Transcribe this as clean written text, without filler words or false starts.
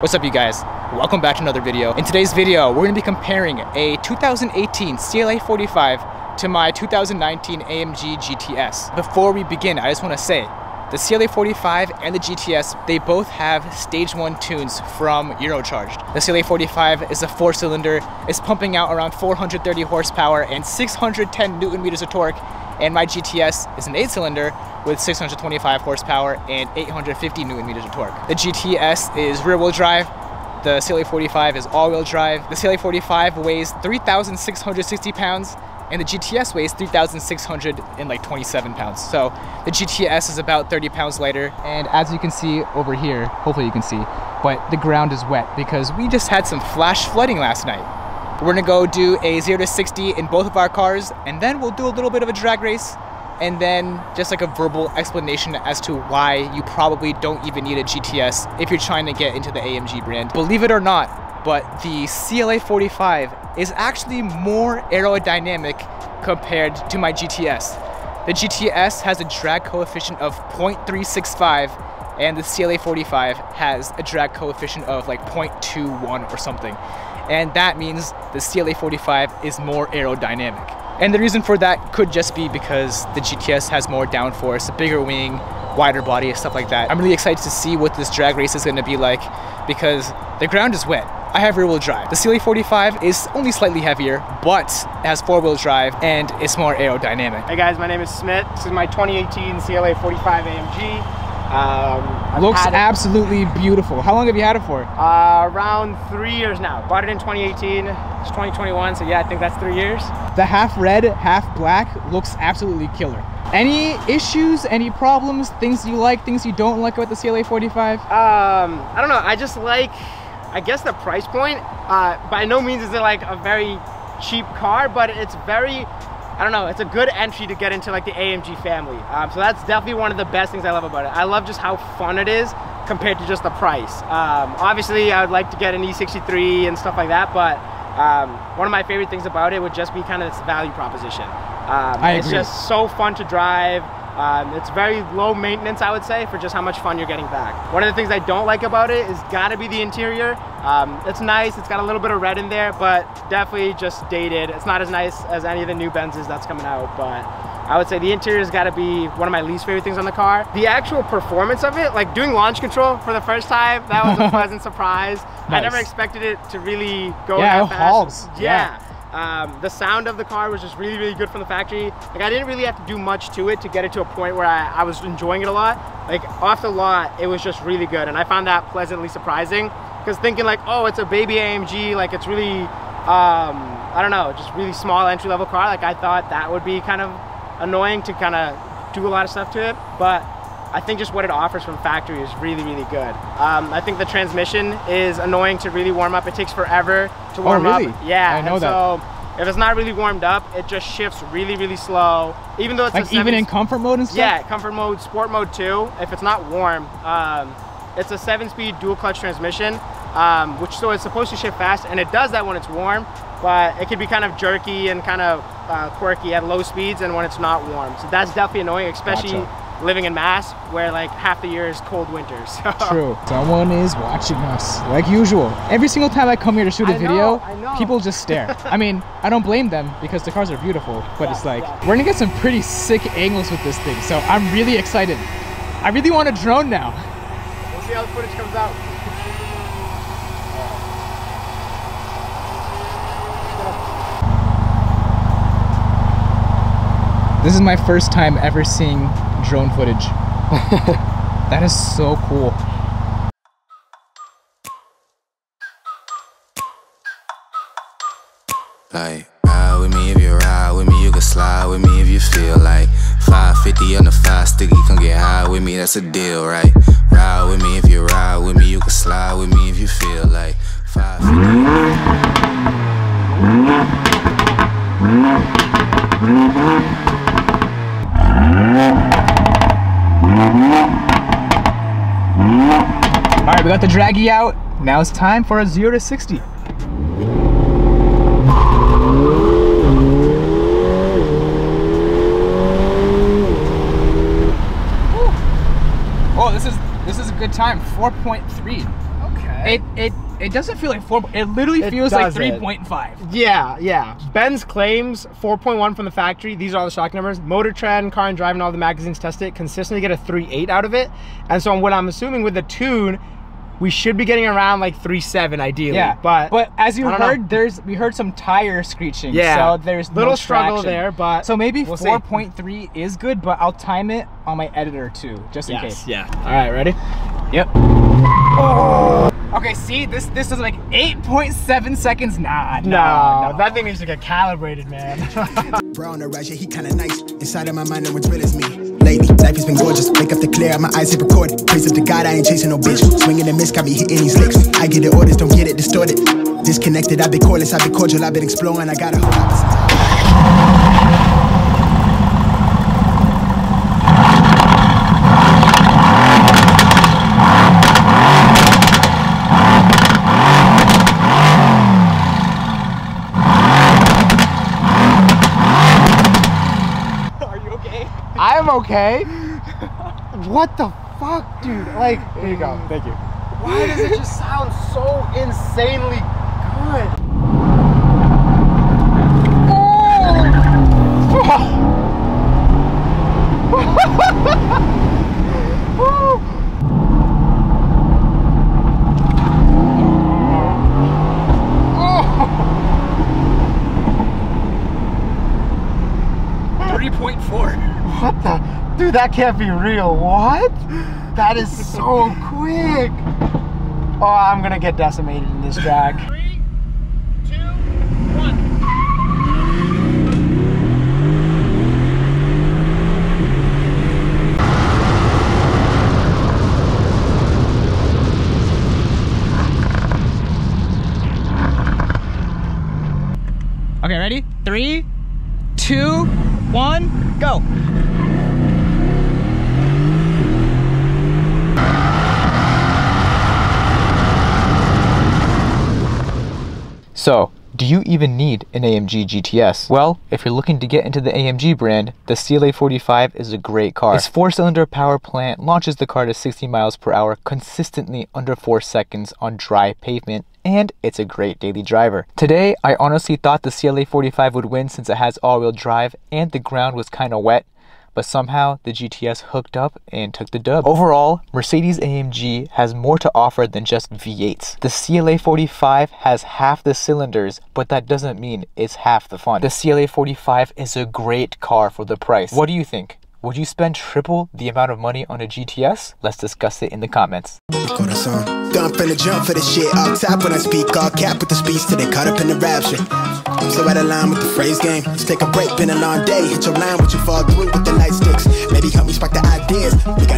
What's up, you guys? Welcome back to another video. In today's video, we're going to be comparing a 2018 CLA45 to my 2019 AMG GTS. Before we begin, I just want to say the CLA45 and the GTS, they both have stage 1 tunes from Eurocharged. The CLA45 is a 4-cylinder. It's pumping out around 430 horsepower and 610 newton meters of torque. And my GTS is an 8-cylinder with 625 horsepower and 850 newton meters of torque. The GTS is rear-wheel drive. The CLA45 is all-wheel drive. The CLA45 weighs 3,660 pounds, and the GTS weighs 3,627 pounds. So the GTS is about 30 pounds lighter. And as you can see over here, hopefully you can see, but the ground is wet because we just had some flash flooding last night. We're gonna go do a 0-60 in both of our cars, and then we'll do a little bit of a drag race, and then just like a verbal explanation as to why you probably don't even need a GTS if you're trying to get into the AMG brand. Believe it or not, but the CLA45 is actually more aerodynamic compared to my GTS. The GTS has a drag coefficient of 0.365, and the CLA45 has a drag coefficient of like 0.21 or something. And that means the CLA45 is more aerodynamic. And the reason for that could just be because the GTS has more downforce, a bigger wing, wider body, stuff like that. I'm really excited to see what this drag race is gonna be like because the ground is wet. I have rear-wheel drive. The CLA45 is only slightly heavier, but it has four-wheel drive and it's more aerodynamic. Hey guys, my name is Smith. This is my 2018 CLA45 AMG. Looks absolutely beautiful. How long have you had it for? Around 3 years now. Bought it in 2018. It's 2021, so yeah, I think that's 3 years. The half red, half black looks absolutely killer. Any issues, any problems, things you like, things you don't like about the CLA45? I don't know. I just like, I guess, the price point. By no means is it like a very cheap car, but it's very, I don't know, it's a good entry to get into like the AMG family. So that's definitely one of the best things I love about it. I love just how fun it is compared to just the price. Obviously, I would like to get an E63 and stuff like that, but one of my favorite things about it would just be kind of its value proposition. It's just so fun to drive. It's very low maintenance, I would say, for just how much fun you're getting back. One of the things I don't like about it is gotta be the interior. It's nice, it's got a little bit of red in there, but definitely just dated. It's not as nice as any of the new Benzes that's coming out, but I would say the interior's gotta be one of my least favorite things on the car. The actual performance of it, like doing launch control for the first time, that was a pleasant surprise. Nice. I never expected it to really go that fast. Hauls. Yeah. The sound of the car was just really, really good from the factory. Like, I didn't really have to do much to it to get it to a point where I was enjoying it a lot. Like, off the lot, it was just really good, and I found that pleasantly surprising, because thinking like, oh, it's a baby AMG, like it's really, I don't know, just really small entry-level car. Like, I thought that would be kind of annoying to kind of do a lot of stuff to it, but I think just what it offers from factory is really, really good. I think the transmission is annoying to really warm up. It takes forever to warm up. Yeah, I know and that. So if it's not really warmed up, it just shifts really, really slow. Even though it's like even in comfort mode and stuff. Yeah, comfort mode, sport mode too. If it's not warm, it's a 7-speed dual clutch transmission, which so it's supposed to shift fast, and it does that when it's warm, but it can be kind of jerky and kind of quirky at low speeds and when it's not warm. So that's definitely annoying, especially. Gotcha. Living in Mass, where like half the year is cold winters. So. True. Someone is watching us, like usual. Every single time I come here to shoot a video, people just stare. I mean, I don't blame them because the cars are beautiful, but yeah, it's like, we're gonna get some pretty sick angles with this thing. So I'm really excited. I really want a drone now. We'll see how the footage comes out. This is my first time ever seeing drone footage. That is so cool. Like, ride with me if you ride with me, you can slide with me if you feel like 550 on the 5 sticky, come get high with me, that's a deal, right? Ride with me if you ride with me, you can slide with me if you feel like 550. Alright, we got the draggy out. Now it's time for a 0-60. Oh, this is a good time. 4.3. Okay. It doesn't feel like 4. It literally feels like 3.5. Yeah, yeah. Benz claims 4.1 from the factory. These are all the stock numbers. Motor Trend, Car and Drive, and all the magazines test it. Consistently get a 3.8 out of it. And so what I'm assuming with the tune, we should be getting around like 3.7 ideally. Yeah, but as you heard, we heard some tire screeching. Yeah, so there's little struggle there, but so maybe 4.3 is good. But I'll time it on my editor too, just in case. Yeah. All right, ready? Yep. Oh. Okay, see, this is like 8.7 seconds. Nah, that thing needs to get calibrated, man. Bro, on the right, he kind of nice. Inside of my mind, no one's real as me. Lately, life has been gorgeous. Wake up to clear, my eyes hit record. Praise up to God, I ain't chasing no bitch. Swinging and miss, got me hitting these licks. I get the orders, don't get it distorted. Disconnected, I've been cordless, I've been cordial, I've been exploring. I got a okay. What the fuck, dude? Like, here you go. Thank you. Why does it just sound so insanely good? Oh. 3.4. What the? Dude, that can't be real. What? That is so quick. Oh, I'm gonna get decimated in this track. 3, 2, 1. Okay, ready? 3, 2, 1, go. So, do you even need an AMG GTS? Well, if you're looking to get into the AMG brand, the CLA45 is a great car. Its 4-cylinder power plant launches the car to 60 miles per hour consistently under 4 seconds on dry pavement, and it's a great daily driver. Today, I honestly thought the CLA45 would win since it has all-wheel drive and the ground was kind of wet, but somehow the GTS hooked up and took the dub. Overall, Mercedes-AMG has more to offer than just V8s. The CLA45 has half the cylinders, but that doesn't mean it's half the fun. The CLA45 is a great car for the price. What do you think? Would you spend triple the amount of money on a GTS? Let's discuss it in the comments. Dump in the jump for the shit up top when I speak, all cap with the speech till they caught up in the rapture. I'm so out of line with the phrase game. Let's take a break, been a long day. Hit your line, what you fall through with the light sticks. Maybe help me spark the ideas. We got